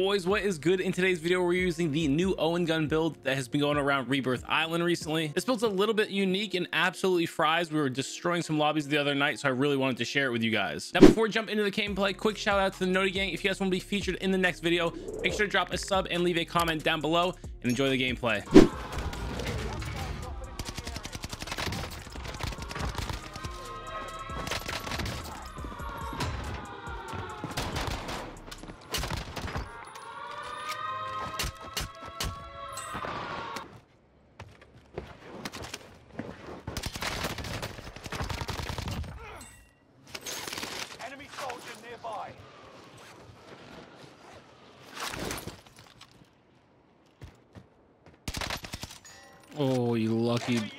boys, what is good? In today's video we're using the new Owen gun build that has been going around Rebirth Island recently. This build's a little bit unique and absolutely fries. We were destroying some lobbies the other night, so I really wanted to share it with you guys. Now before we jump into the gameplay, quick shout out to the Noti gang. If you guys want to be featured in the next video, make sure to drop a sub and leave a comment down below and enjoy the gameplay. Oh, you lucky. Enemy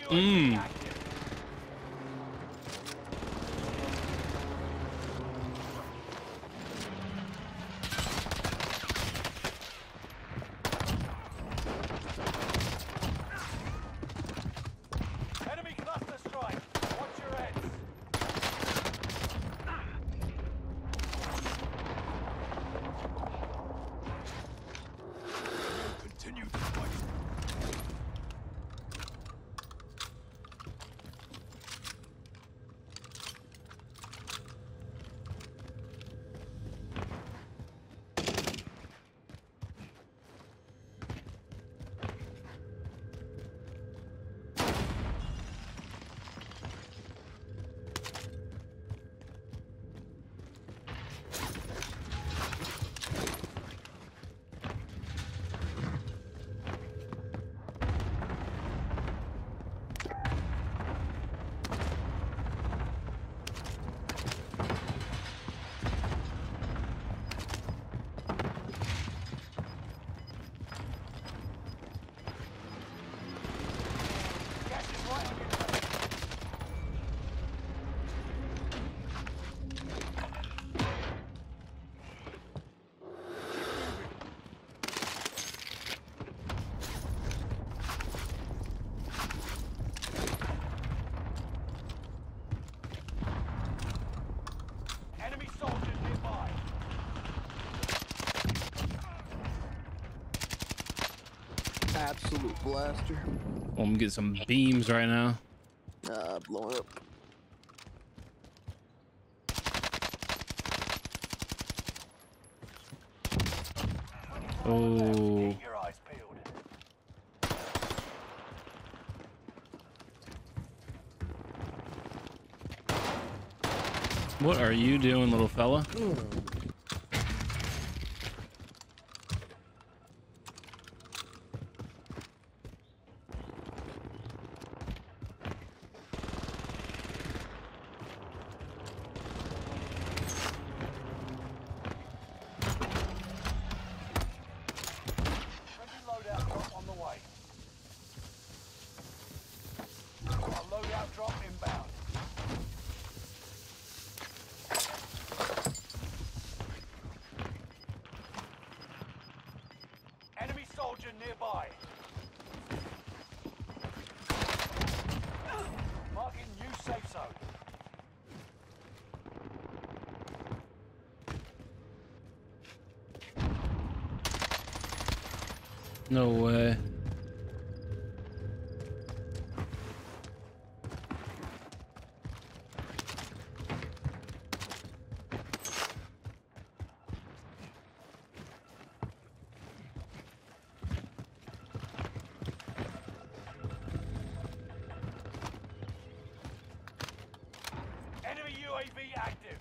cluster strike. Watch your heads. Continue the fight. Absolute blaster. Oh, I'm getting some beams right now. Blowing up. Oh. What are you doing, little fella? Ooh. Nearby. Marking new safe zone. No way. UAV active.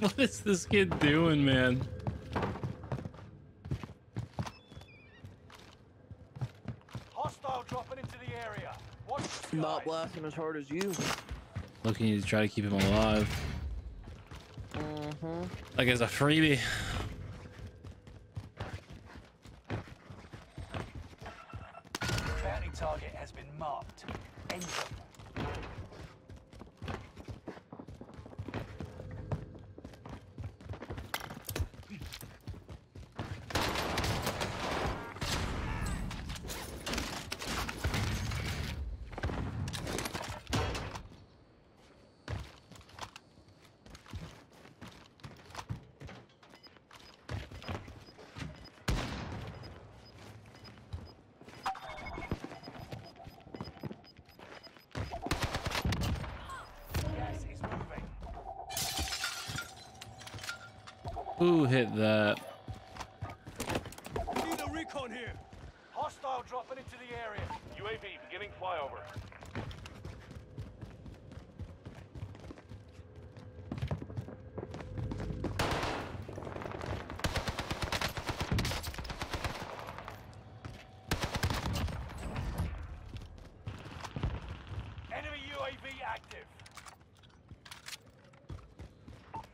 What is this kid doing, man? Hostile dropping into the area. Not blasting as hard as you. Looking to try to keep him alive. Like as a freebie. Bounty target has been marked. End them. Ooh, hit that. Need a recon here. Hostile dropping into the area. UAV beginning flyover. Enemy UAV active.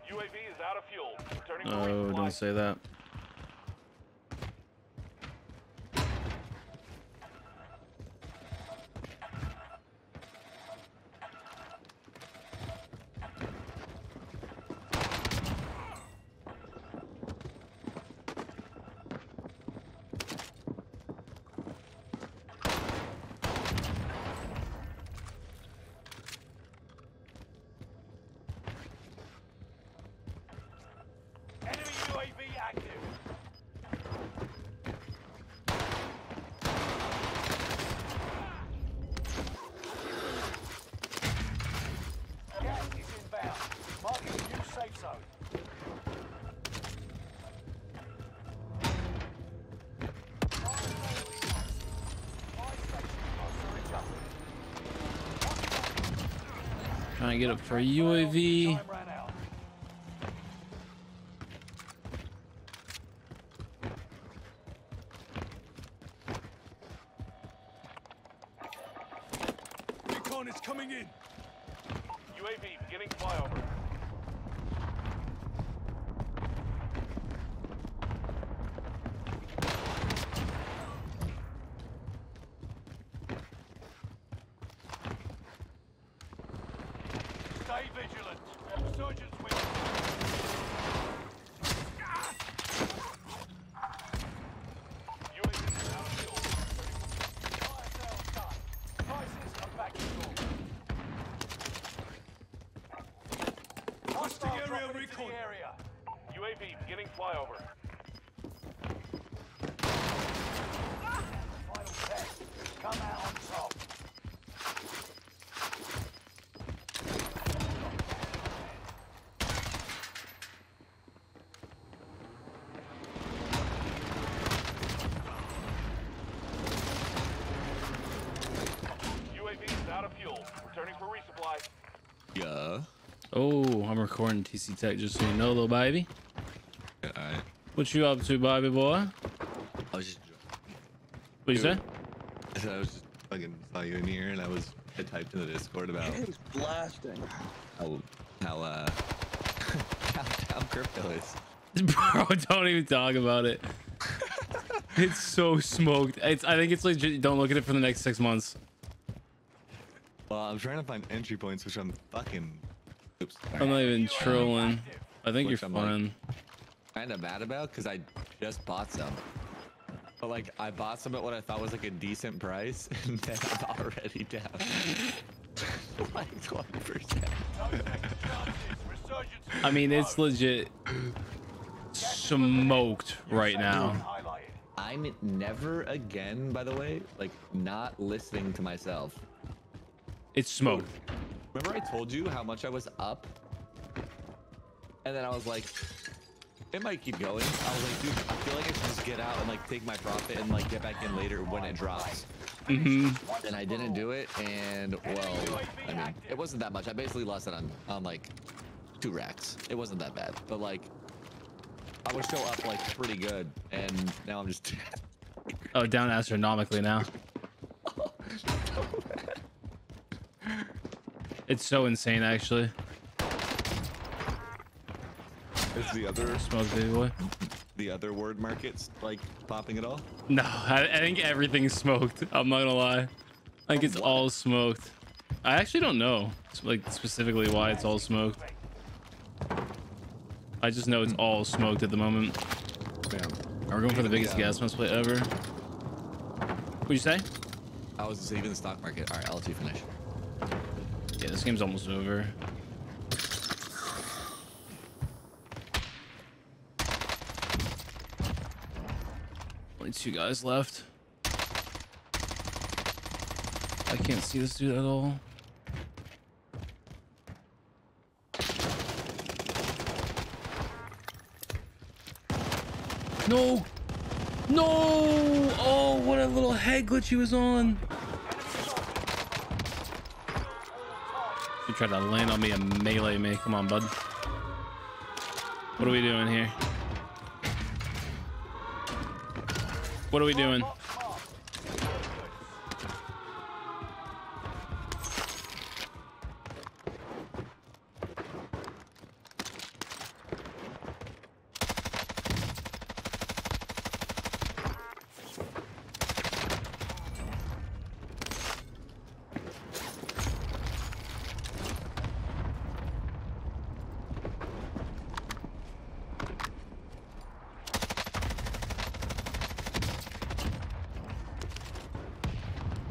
UAV is out of fuel. Returning to resupply. Oh, don't say that. Trying to get up for a UAV. Recon is coming in. UAV beginning flyover. Oh, I'm recording TC Tech just so you know, little baby. Yeah, all right. What you up to, baby boy? I was just what you say? I said I was just fucking saw you in here, and I typed in the Discord about it was blasting. How how crypto is. Bro, don't even talk about it. It's so smoked. I think it's legit. Don't look at it for the next 6 months. Well, I'm trying to find entry points, which I'm fucking. Oops, I'm not even trolling. I think you're fun. Like, kind of mad about because I just bought some. But like I bought some at what I thought was like a decent price, and then I'm already down like 20%. I mean, it's legit smoked right now. I'm never again, by the way, like not listening to myself. It's smoked. Remember I told you how much I was up? And then I was like, it might keep going. I was like, dude, I feel like I should just get out and like take my profit and like get back in later when it drops. Mm-hmm. And I didn't do it. And well, I mean, it wasn't that much. I basically lost it on like 2 racks. It wasn't that bad, but like I was still up like pretty good. And now I'm just. Oh, down astronomically now. Oh, so bad. It's so insane, actually. Is the other smoke, baby boy? The other word markets like popping at all? No, I think everything's smoked. I'm not gonna lie. I think it's all smoked. I actually don't know, like specifically why it's all smoked. I just know it's all smoked at the moment. Damn. We're going for the biggest gas must play ever. What'd you say? I was saving the stock market. All right, I'll let you finish. Yeah, this game's almost over. Only 2 guys left. I can't see this dude at all. No! No! Oh, what a little head glitch he was on. He tried to land on me and melee me. Come on, bud. What are we doing here? What are we doing?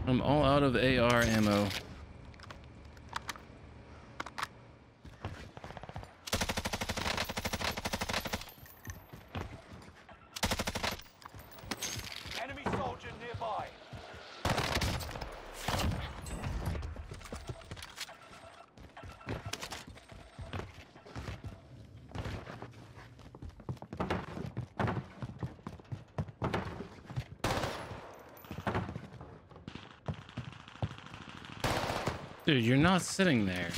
I'm all out of AR ammo. Enemy soldier nearby. Dude, you're not sitting there.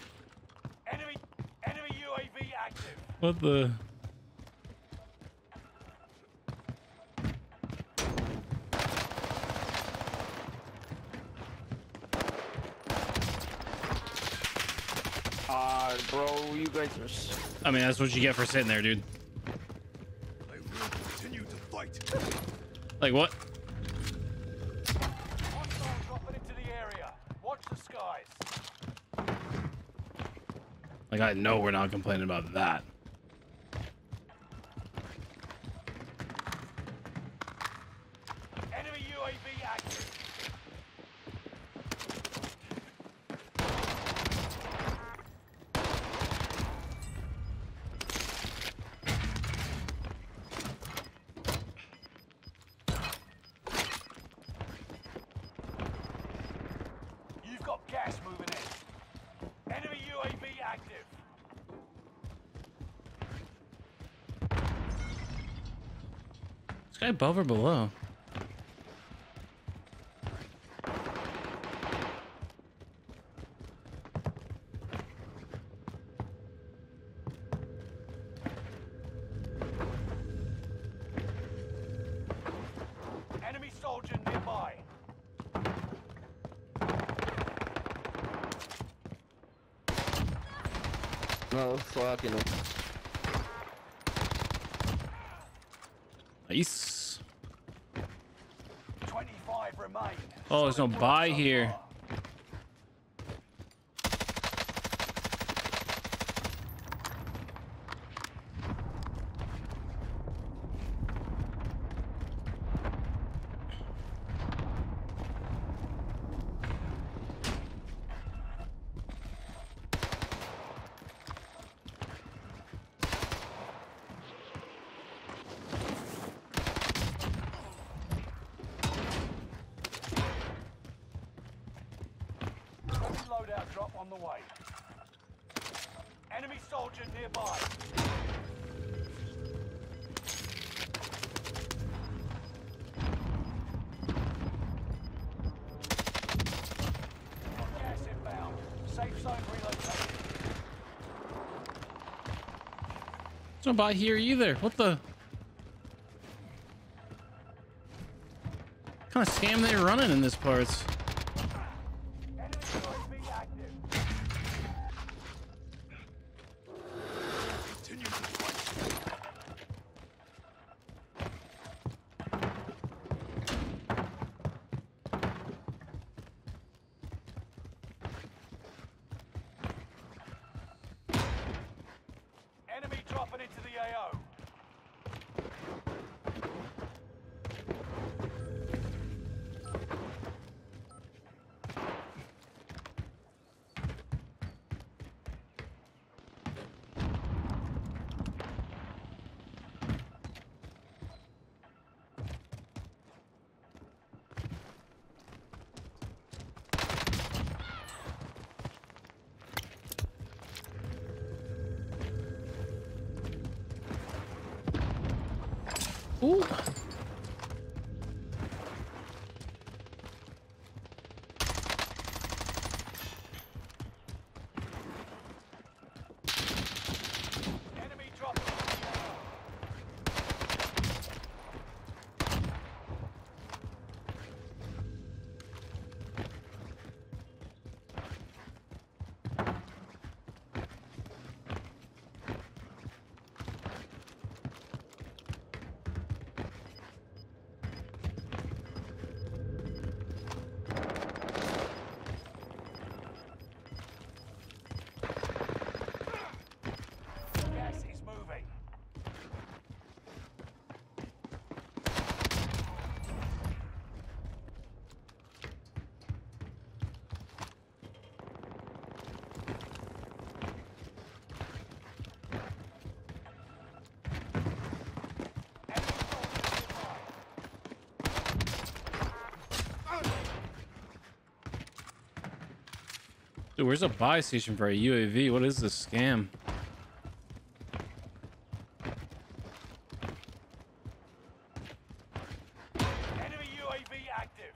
Enemy UAV active. What the? Bro, you guys are... I mean, that's what you get for sitting there, dude. I will continue to fight. Like what? Like, I know we're not complaining about that. Enemy UAV active. You've got gas moving in. Enemy UAV active. This guy above or below? Enemy soldier nearby. Oh, fucking hell. Nice. 25 remain. Oh, there's no buy here. Loadout drop on the way. Enemy soldier nearby. Gas inbound. Safe zone relocated. There's nobody here either. What the? What kind of scam they're running in this part? Into the AO. Ooh. Dude, where's a buy station for a UAV? What is this scam? Enemy UAV active.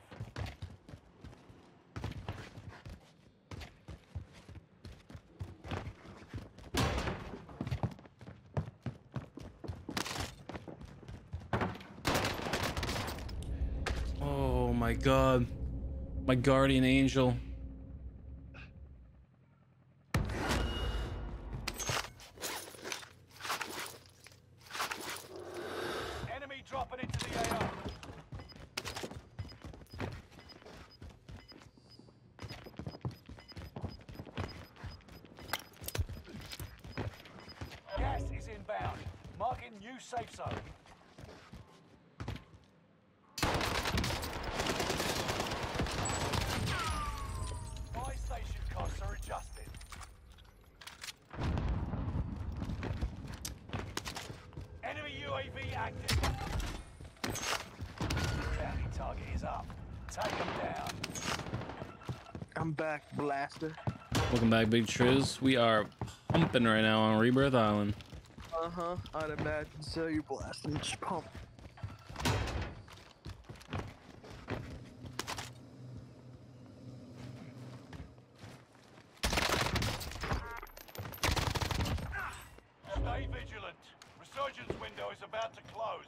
Oh my God. My guardian angel. Welcome back, Big Triz. We are pumping right now on Rebirth Island. Uh-huh, I'd imagine so. You're blasting, just pump. Stay vigilant. Resurgence window is about to close.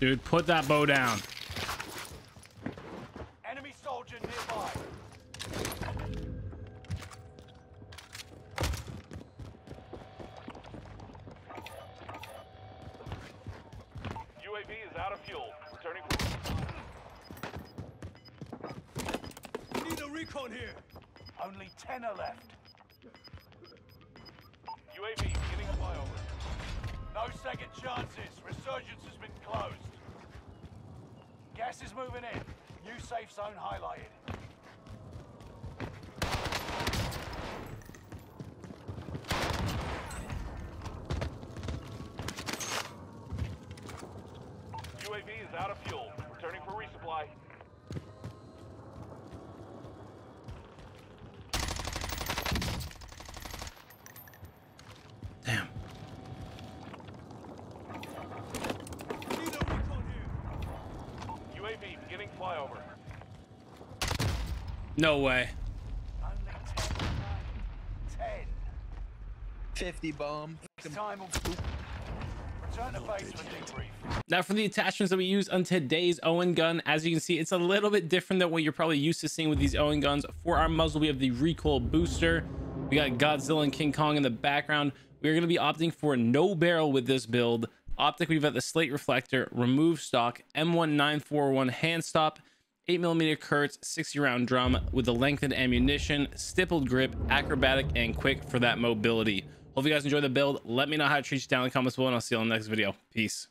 Dude, put that bow down. Enemy soldier nearby. UAV is out of fuel. Returning for... Need a recon here. Only 10 are left. UAV beginning flyover. No second chances. Resurgence has been closed. Gas is moving in. New safe zone highlighted. UAV is out of fuel. Returning for resupply. No way. Only 10. 50 bomb. Next time we'll... Now for the attachments that we use on today's Owen gun, as you can see, it's a little bit different than what you're probably used to seeing with these Owen guns. For our muzzle, we have the recoil booster. We got Godzilla and King Kong in the background. We're going to be opting for no barrel with this build. Optic, we've got the slate reflector, remove stock, M1941 hand stop, 8mm Kurz 60-round drum with the lengthened ammunition, stippled grip, acrobatic, and quick for that mobility. Hope you guys enjoy the build. Let me know how it treats you down in the comments below, and I'll see you on the next video. Peace.